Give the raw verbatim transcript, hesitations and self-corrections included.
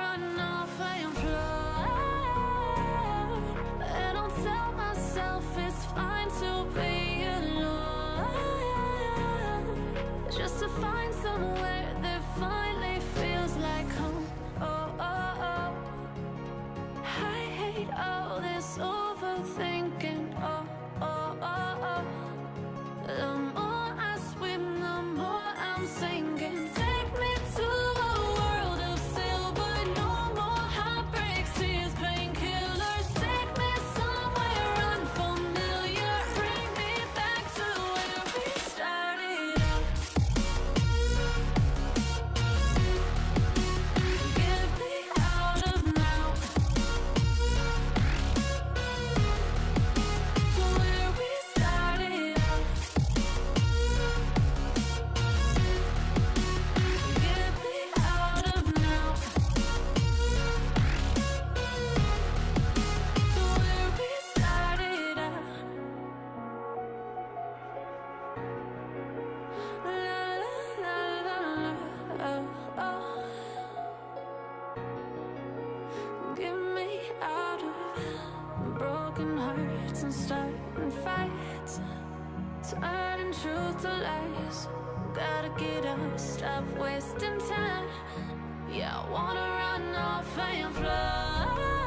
run off and fly, and I'll tell myself it's fine to be alone, just to find somewhere that finally feels like home. Oh, oh, oh, I hate all this overthinking. Oh, oh, oh, oh, the more I swim, the more I'm sinking. Take me to a world of silver, no more heartbreaks, tears, painkillers. Take me somewhere unfamiliar, bring me back to where we started out. Get me out of now, to where we started out. Get me out of now, to where we started out. La la la la la, oh, oh. Get me out of broken hearts and starting fights, turning truth to lies. Gotta get up, stop wasting time. Yeah, I wanna run off and fly.